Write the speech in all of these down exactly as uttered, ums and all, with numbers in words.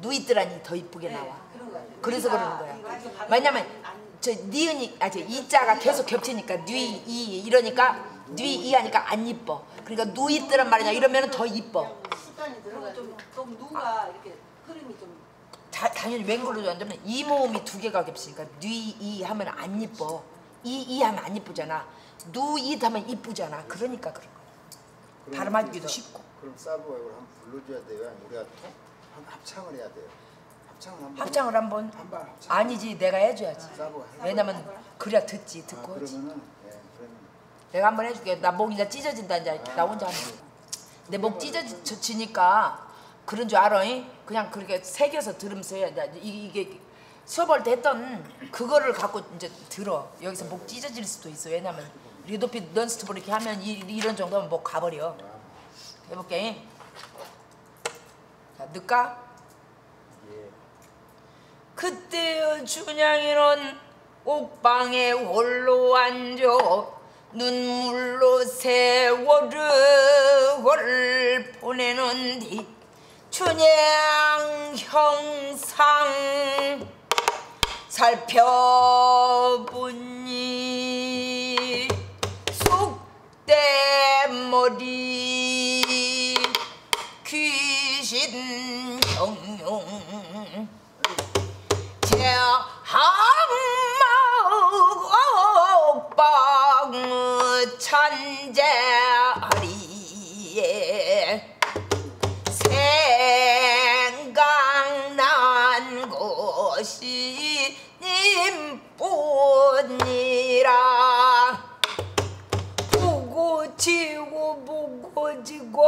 누이들하니 더 이쁘게 나와. 그래서 그러는 거야. 왜냐면 저 니은이 아 저 이자가 계속 겹치니까 누이 이 이러니까 누이 이 하니까 안 이뻐. 그러니까 누이들란 말이냐 이러면 더 이뻐. 좀 누가 이렇게 흐름이 좀 자, 당연히 웬걸로 앉으면 이 모음이 두 개가 겹치니까 누이 이 하면 안 이뻐. 이 이 하면 안 이쁘잖아. 누이 하면 이쁘잖아. 그러니까 그런 거야. 발음하기도 쉽고. 그럼 사브웨이를 한번 불러줘야 돼요. 우리가 합창을 해야 돼요. 합창을 한번. 합창을 한번. 한번 합창. 아니지, 내가 해줘야지. 아, 왜냐면 그래야 듣지, 듣고. 아, 그러면은, 예, 그러면. 내가 한번 해줄게. 나 목이 다 찢어진다 이제. 아, 나 혼자 하는 거. 내 목 찢어지니까 그런 줄 알아. 이? 그냥 그렇게 새겨서 들으면서 해야 돼. 이게 수업할 때 했던 그거를 갖고 이제 들어. 여기서 목 찢어질 수도 있어. 왜냐면 리도피 넌스톱으로 이렇게 하면 이, 이런 정도면 목 가버려. 해볼게. 이? 자, 넣을까? 예. 그때의 준양이는 옥방에 홀로 앉아 눈물로 세월을 보내는 뒤 준양 형상 살펴보니 쑥대머리 귀신 영용 제항목옥방의 찬자리에 생각난 것이 님뿐이라 보고 지고 보고 지고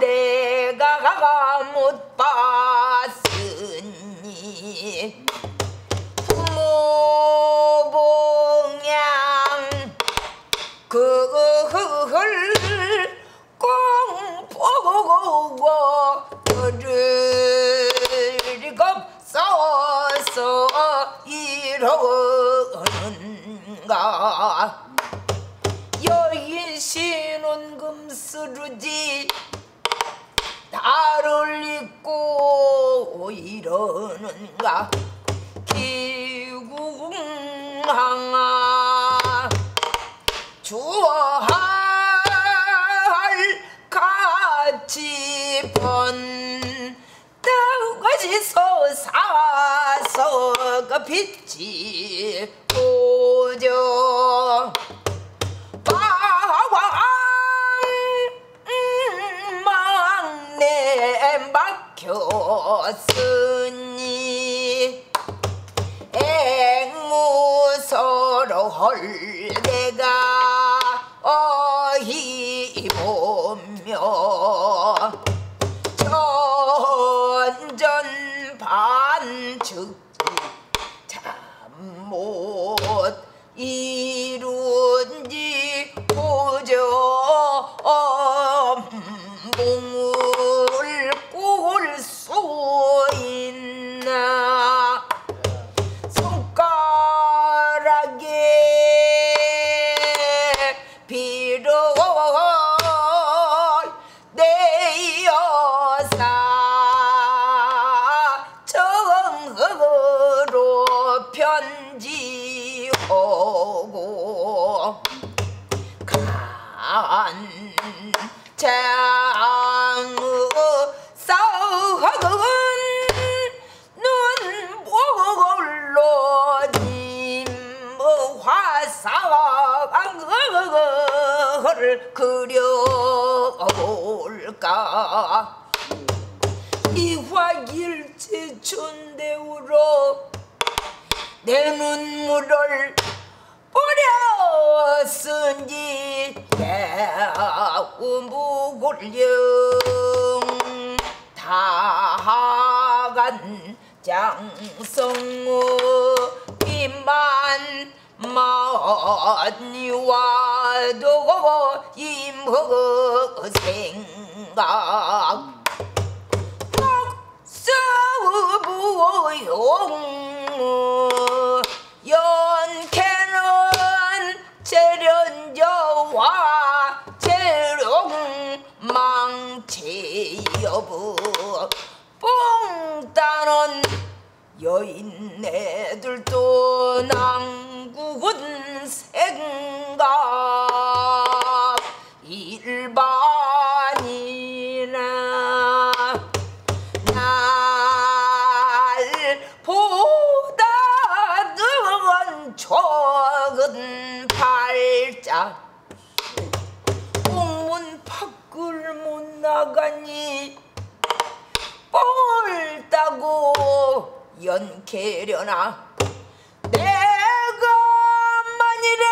내가 못 봤으니 부모 봉양 그걸 꼭 보고 그를 겁써서 이러는가 여인 신혼금 쓰르지 달을 입고 이러는가 기궁항아 주할 같이 번땅까지 솟아서 그 빛이 오죠 막혔으니 앵무서로 헐대가 어이 보며 전전반죽기 참 못 이룬지 보죠. 몽 이화일체 천대우로 내 눈물을 뿌렸으니 대우무굴령 다간 장성우 이만 만유와도 임허생각 낙서부용 연캐는 재련저와 재롱망치 여부 뽕따는 여인애들도 난국은 생각 일반이나 날보다 늙은 적은 팔자 옥문 밖을 못 나가니 뽕을 따고 연캐려나 내가 만일에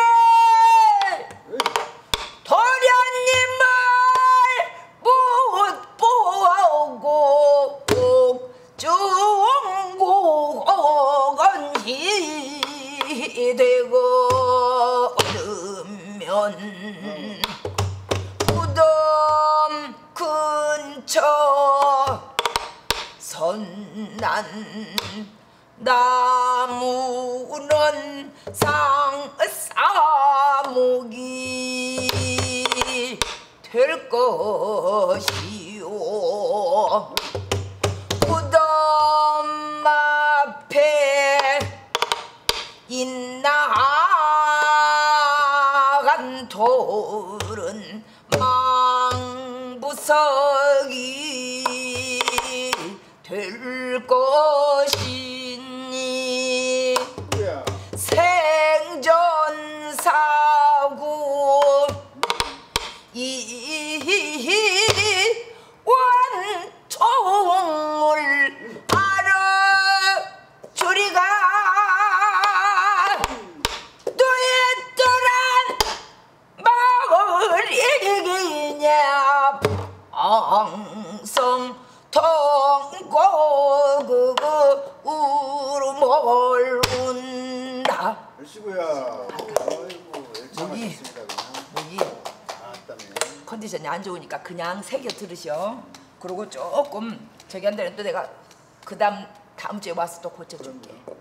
도련님 말 못 보고 꼭 중고건이 되고 얻으면 무덤 근처 선난 나무는 상사목이 될 것이오 무덤 앞에 인나간 돌은 망부석이 될 것이니 yeah. 생존사고 이완총을 알아주리가 또했더란 마을 이기냐 방성 통고 그그 울음을 운다. 열시구야. 목이 목이 컨디션이 안 좋으니까 그냥 새겨 들으셔. 그리고 조금 저기 한 데는 또 내가 그 다음 다음 주에 와서 또 고쳐줄게.